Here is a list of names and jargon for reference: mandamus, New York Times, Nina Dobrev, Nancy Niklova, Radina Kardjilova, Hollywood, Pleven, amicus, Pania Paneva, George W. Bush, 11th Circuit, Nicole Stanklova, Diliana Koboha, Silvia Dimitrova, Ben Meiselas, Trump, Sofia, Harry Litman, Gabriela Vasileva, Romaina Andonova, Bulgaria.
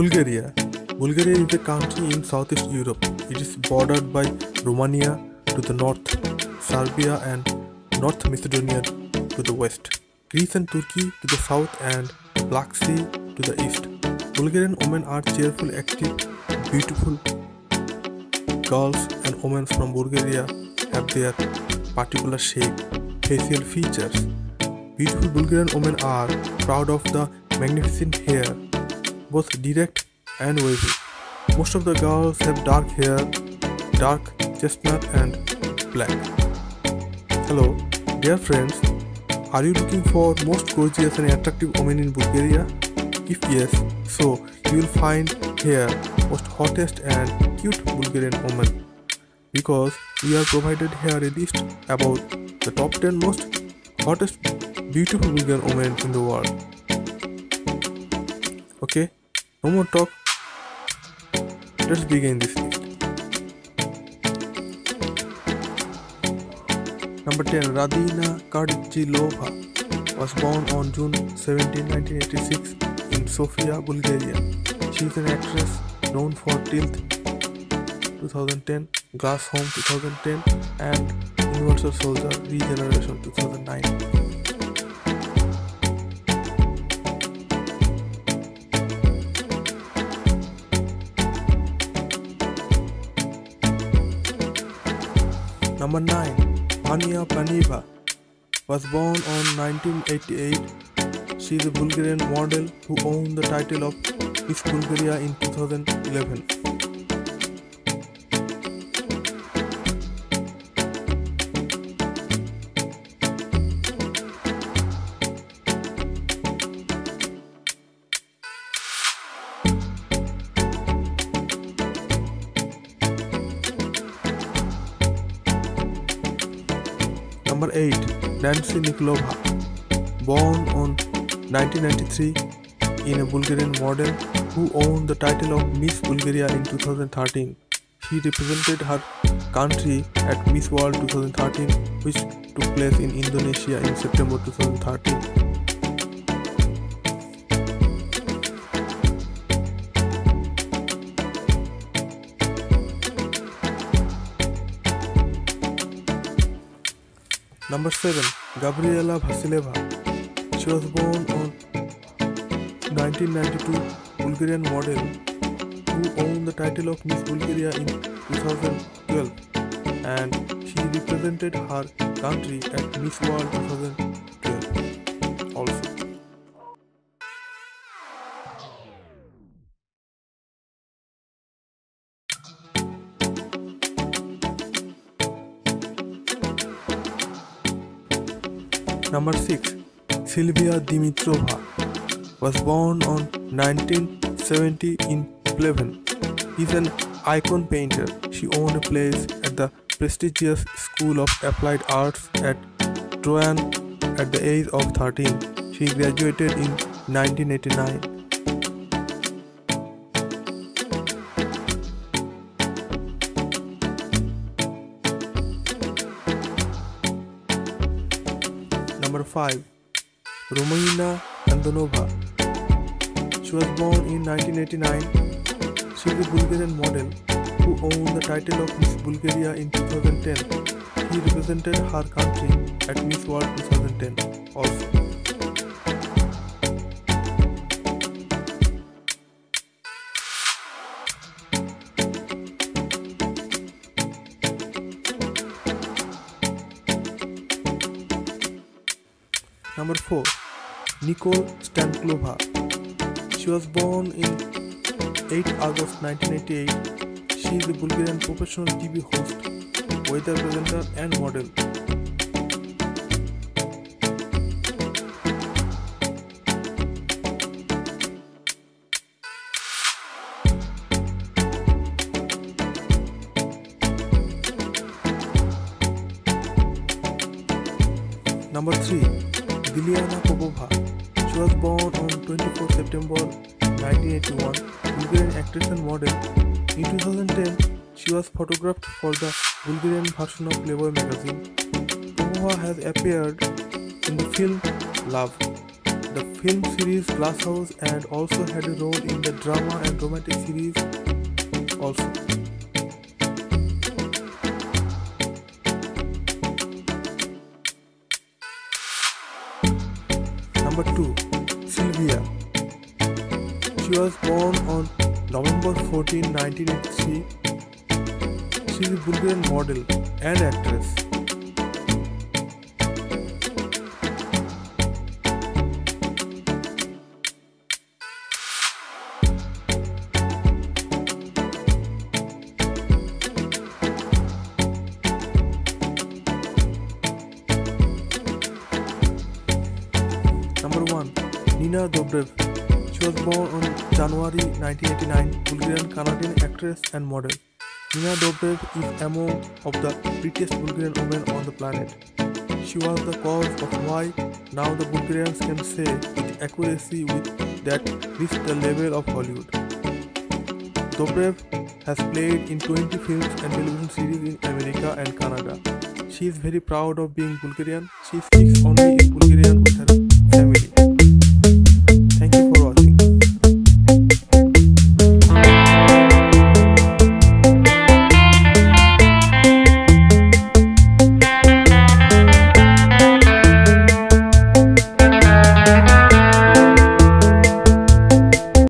Bulgaria. Bulgaria is a country in Southeast Europe. It is bordered by Romania to the north, Serbia and North Macedonia to the west, Greece and Turkey to the south, and Black Sea to the east. Bulgarian women are cheerful, active, beautiful. Girls and women from Bulgaria have their particular shape, facial features. Beautiful Bulgarian women are proud of the magnificent hair, both direct and wavy. Most of the girls have dark hair, dark chestnut and black. Hello, dear friends. Are you looking for most gorgeous and attractive women in Bulgaria? If yes, so you will find here most hottest and cute Bulgarian women, because we are provided here a list about the top 10 most hottest beautiful Bulgarian women in the world. Okay, no more talk. Let's begin this list. Number 10, Radina Kardjilova was born on June 17, 1986 in Sofia, Bulgaria. She is an actress known for Tilt 2010, Glass Home 2010 and Universal Soldier Regeneration 2009. Number 9, Pania Paneva was born on 1988. She is a Bulgarian model who won the title of Miss Bulgaria in 2011. Number 8, Nancy Niklova, born on 1993, in a Bulgarian model who won the title of Miss Bulgaria in 2013. She represented her country at Miss World 2013, which took place in Indonesia in September 2013. Number 7, Gabriela Vasileva. She was born on 1992, Bulgarian model who won the title of Miss Bulgaria in 2012, and she represented her country at Miss World 2012 also. Number 6, Silvia Dimitrova was born on 1970 in Pleven. She is an icon painter. She won a place at the prestigious School of Applied Arts at Trojan at the age of 13. She graduated in 1989. Number 5, Romaina Andonova. She was born in 1989. She is a Bulgarian model who won the title of Miss Bulgaria in 2010. She represented her country at Miss World 2010 also. Number 4, Nicole Stanklova. She was born in 8 August 1988. She is a Bulgarian professional TV host, weather presenter and model. Number 3, Diliana Koboha. She was born on 24 September 1981, Bulgarian actress and model. In 2010, she was photographed for the Bulgarian version of Playboy magazine. Koboha has appeared in the film Love, the film series Glasshouse and also had a role in the drama and romantic series also. Number 2. Silvia. She was born on November 14, 1983. She is a Bulgarian model and actress. Nina Dobrev. She was born on January 1989, Bulgarian-Canadian actress and model. Nina Dobrev is among of the prettiest Bulgarian women on the planet. She was the cause of why now the Bulgarians can say with accuracy that this is the level of Hollywood. Dobrev has played in 20 films and television series in America and Canada. She is very proud of being Bulgarian. She speaks only in Bulgarian.